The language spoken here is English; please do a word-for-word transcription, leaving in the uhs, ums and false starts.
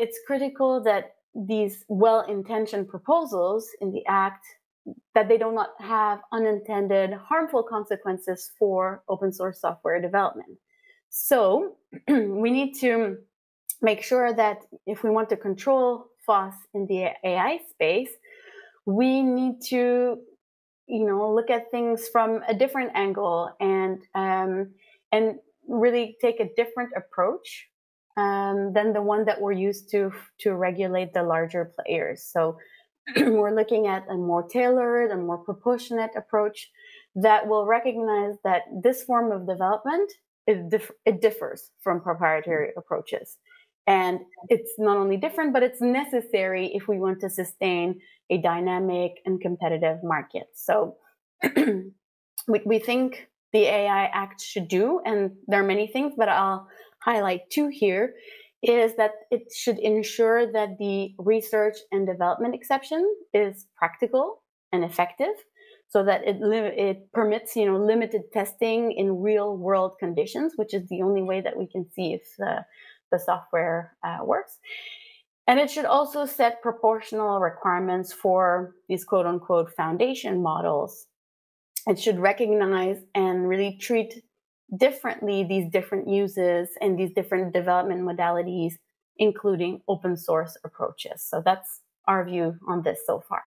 it's critical that these well-intentioned proposals in the Act, that they do not have unintended harmful consequences for open source software development. So we need to make sure that if we want to control FOSS in the A I space, we need to, you know, look at things from a different angle and um, and really take a different approach um, than the one that we're used to to regulate the larger players. So we're looking at a more tailored and more proportionate approach that will recognize that this form of development it, dif it differs from proprietary approaches. And it's not only different, but it's necessary if we want to sustain a dynamic and competitive market. So what we think the A I Act should do, and there are many things, but I'll highlight two here, is that it should ensure that the research and development exception is practical and effective, so that it, it permits, you know, limited testing in real world conditions, which is the only way that we can see if uh, the software uh, works. And it should also set proportional requirements for these quote unquote foundation models. It should recognize and really treat differently these different uses and these different development modalities, including open source approaches. So that's our view on this so far.